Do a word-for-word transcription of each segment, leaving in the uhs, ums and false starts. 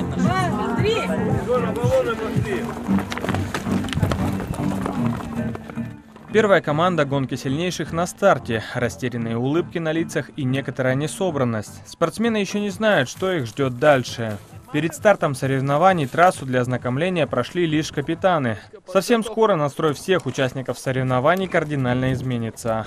Два, три. Первая команда «Гонки сильнейших» на старте. Растерянные улыбки на лицах и некоторая несобранность. Спортсмены еще не знают, что их ждет дальше. Перед стартом соревнований трассу для ознакомления прошли лишь капитаны. Совсем скоро настрой всех участников соревнований кардинально изменится.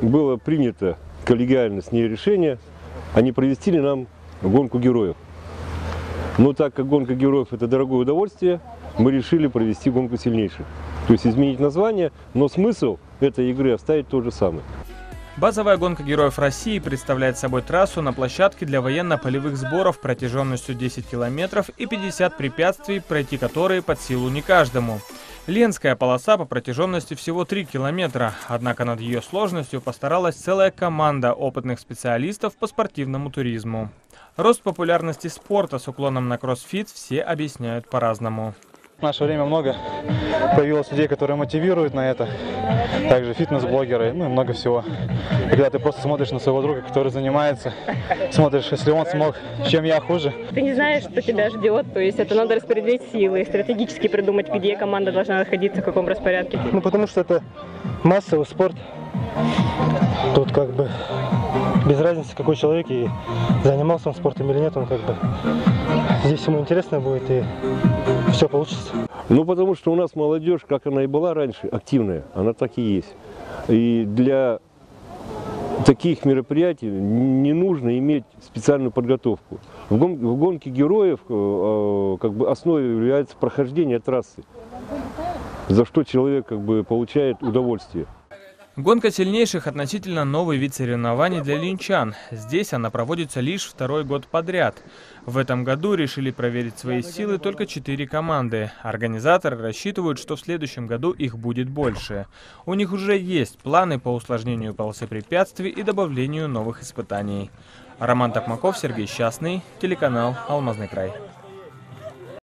Было принято коллегиально с ней решение, они провести нам гонку героев. Но так как гонка героев это дорогое удовольствие, мы решили провести гонку сильнейших. То есть изменить название, но смысл этой игры оставить тот же самый. Базовая гонка героев России представляет собой трассу на площадке для военно-полевых сборов протяженностью десять километров и пятьдесят препятствий, пройти которые под силу не каждому. Ленская полоса по протяженности всего три километра, однако над ее сложностью постаралась целая команда опытных специалистов по спортивному туризму. Рост популярности спорта с уклоном на кроссфит все объясняют по-разному. В наше время много появилось людей, которые мотивируют на это, также фитнес-блогеры, ну и много всего. И когда ты просто смотришь на своего друга, который занимается, смотришь, если он смог, чем я хуже. Ты не знаешь, что тебя ждет, то есть это надо распределить силы, стратегически придумать, где команда должна находиться, в каком распорядке. Ну потому что это массовый спорт, тут как бы без разницы, какой человек и занимался он спортом или нет, он как бы здесь ему интересно будет и... Все получится. Ну, потому что у нас молодежь, как она и была раньше, активная, она так и есть. И для таких мероприятий не нужно иметь специальную подготовку. В гонке, в гонке героев как бы основой является прохождение трассы, за что человек как бы получает удовольствие. Гонка сильнейших относительно новый вид соревнований для линчан. Здесь она проводится лишь второй год подряд. В этом году решили проверить свои силы только четыре команды. Организаторы рассчитывают, что в следующем году их будет больше. У них уже есть планы по усложнению полосы препятствий и добавлению новых испытаний. Роман Токмаков, Сергей Счастный, телеканал «Алмазный край».